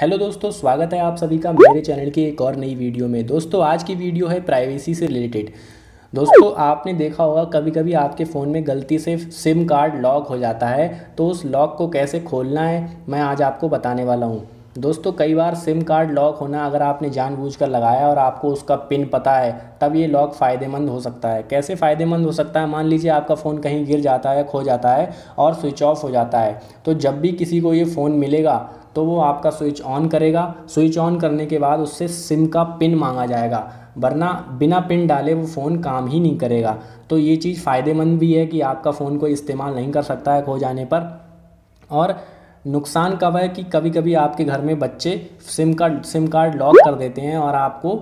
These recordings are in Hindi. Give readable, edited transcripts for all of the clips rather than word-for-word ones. हेलो दोस्तों, स्वागत है आप सभी का मेरे चैनल की एक और नई वीडियो में। दोस्तों आज की वीडियो है प्राइवेसी से रिलेटेड। दोस्तों आपने देखा होगा कभी कभी आपके फ़ोन में गलती से सिम कार्ड लॉक हो जाता है, तो उस लॉक को कैसे खोलना है मैं आज आपको बताने वाला हूँ। दोस्तों कई बार सिम कार्ड लॉक होना अगर आपने जानबूझकर लगाया और आपको उसका पिन पता है, तब ये लॉक फ़ायदेमंद हो सकता है। कैसे फ़ायदेमंद हो सकता है? मान लीजिए आपका फ़ोन कहीं गिर जाता है, खो जाता है और स्विच ऑफ हो जाता है, तो जब भी किसी को ये फ़ोन मिलेगा तो वो आपका स्विच ऑन करेगा। स्विच ऑन करने के बाद उससे सिम का पिन मांगा जाएगा, वरना बिना पिन डाले वो फ़ोन काम ही नहीं करेगा। तो ये चीज़ फ़ायदेमंद भी है कि आपका फ़ोन को इस्तेमाल नहीं कर सकता है खो जाने पर। और नुकसान कब है कि कभी कभी आपके घर में बच्चे सिम कार्ड लॉक कर देते हैं और आपको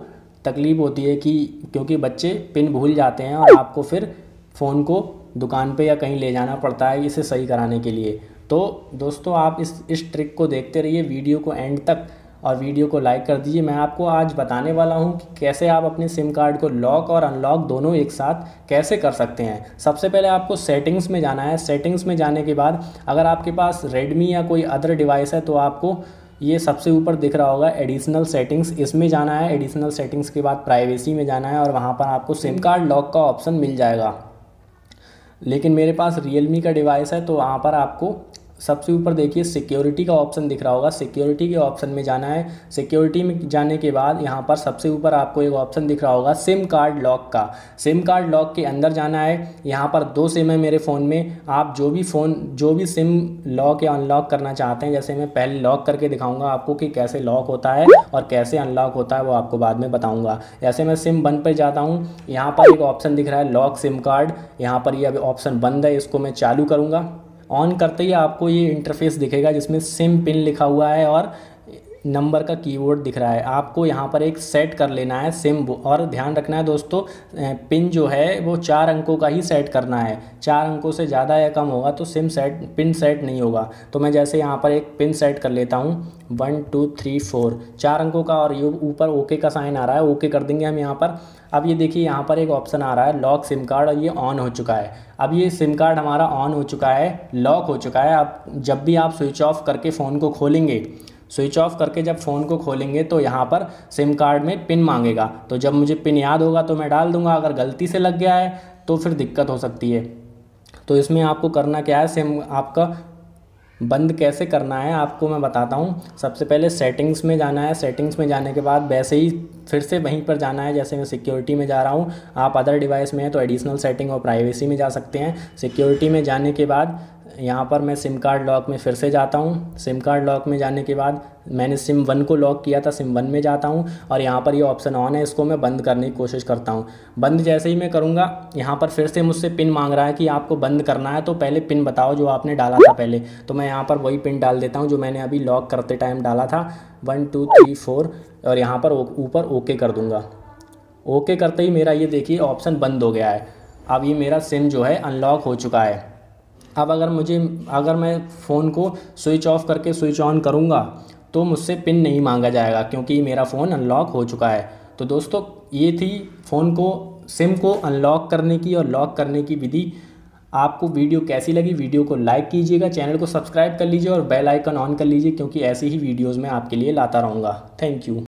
तकलीफ़ होती है क्योंकि बच्चे पिन भूल जाते हैं और आपको फिर फ़ोन को दुकान पे या कहीं ले जाना पड़ता है इसे सही कराने के लिए। तो दोस्तों आप इस ट्रिक को देखते रहिए वीडियो को एंड तक और वीडियो को लाइक कर दीजिए। मैं आपको आज बताने वाला हूं कि कैसे आप अपने सिम कार्ड को लॉक और अनलॉक दोनों एक साथ कैसे कर सकते हैं। सबसे पहले आपको सेटिंग्स में जाना है। सेटिंग्स में जाने के बाद अगर आपके पास रेडमी या कोई अदर डिवाइस है तो आपको ये सबसे ऊपर दिख रहा होगा एडिशनल सेटिंग्स, इसमें जाना है। एडिशनल सेटिंग्स के बाद प्राइवेसी में जाना है और वहाँ पर आपको सिम कार्ड लॉक का ऑप्शन मिल जाएगा। लेकिन मेरे पास रियलमी का डिवाइस है तो वहाँ पर आपको सबसे ऊपर देखिए सिक्योरिटी का ऑप्शन दिख रहा होगा। सिक्योरिटी के ऑप्शन में जाना है। सिक्योरिटी में जाने के बाद यहाँ पर सबसे ऊपर आपको एक ऑप्शन दिख रहा होगा सिम कार्ड लॉक का। सिम कार्ड लॉक के अंदर जाना है। यहाँ पर 2 सिम है मेरे फ़ोन में। आप जो भी सिम लॉक या अनलॉक करना चाहते हैं, जैसे मैं पहले लॉक करके दिखाऊँगा आपको कि कैसे लॉक होता है और कैसे अनलॉक होता है वो आपको बाद में बताऊँगा। जैसे मैं सिम 1 पर जाता हूँ, यहाँ पर एक ऑप्शन दिख रहा है लॉक सिम कार्ड। यहाँ पर ये अभी ऑप्शन बंद है, इसको मैं चालू करूँगा। ऑन करते ही आपको ये इंटरफेस दिखेगा जिसमें सिम पिन लिखा हुआ है और नंबर का कीबोर्ड दिख रहा है। आपको यहाँ पर एक सेट कर लेना है सिम, और ध्यान रखना है दोस्तों पिन जो है वो 4 अंकों का ही सेट करना है। 4 अंकों से ज़्यादा या कम होगा तो पिन सेट नहीं होगा। तो मैं जैसे यहाँ पर एक पिन सेट कर लेता हूँ 1 2 3 4 4 अंकों का, और ये ऊपर ओके का साइन आ रहा है, ओके कर देंगे हम यहाँ पर। अब ये देखिए यहाँ पर एक ऑप्शन आ रहा है लॉक सिम कार्ड और ये ऑन हो चुका है। अब ये सिम कार्ड हमारा ऑन हो चुका है, लॉक हो चुका है। अब जब भी आप स्विच ऑफ करके फ़ोन को खोलेंगे, स्विच ऑफ करके जब फ़ोन को खोलेंगे तो यहाँ पर सिम कार्ड में पिन मांगेगा। तो जब मुझे पिन याद होगा तो मैं डाल दूंगा, अगर गलती से लग गया है तो फिर दिक्कत हो सकती है। तो इसमें आपको करना क्या है, सिम आपका बंद कैसे करना है आपको मैं बताता हूँ। सबसे पहले सेटिंग्स में जाना है। सेटिंग्स में जाने के बाद वैसे ही फिर से वहीं पर जाना है। जैसे मैं सिक्योरिटी में जा रहा हूँ, आप अदर डिवाइस में हैं तो एडिशनल सेटिंग और प्राइवेसी में जा सकते हैं। सिक्योरिटी में जाने के बाद यहाँ पर मैं सिम कार्ड लॉक में फिर से जाता हूँ। सिम कार्ड लॉक में जाने के बाद मैंने सिम 1 को लॉक किया था, सिम 1 में जाता हूँ और यहाँ पर ये ऑप्शन ऑन है, इसको मैं बंद करने की कोशिश करता हूँ। बंद जैसे ही मैं करूँगा यहाँ पर फिर से मुझसे पिन मांग रहा है कि आपको बंद करना है तो पहले पिन बताओ जो आपने डाला था पहले। तो मैं यहाँ पर वही पिन डाल देता हूँ जो मैंने अभी लॉक करते टाइम डाला था 1 2 3 4 और यहाँ पर ऊपर ओके कर दूँगा। ओके करते ही मेरा ये देखिए ऑप्शन बंद हो गया है। अब ये मेरा सिम जो है अनलॉक हो चुका है। अब अगर मैं फ़ोन को स्विच ऑफ करके स्विच ऑन करूँगा तो मुझसे पिन नहीं मांगा जाएगा क्योंकि मेरा फ़ोन अनलॉक हो चुका है। तो दोस्तों ये थी सिम को अनलॉक करने की और लॉक करने की विधि। आपको वीडियो कैसी लगी? वीडियो को लाइक कीजिएगा, चैनल को सब्सक्राइब कर लीजिए और बेल आइकन ऑन कर लीजिए क्योंकि ऐसी ही वीडियोज़ मैं आपके लिए लाता रहूँगा। Thank you.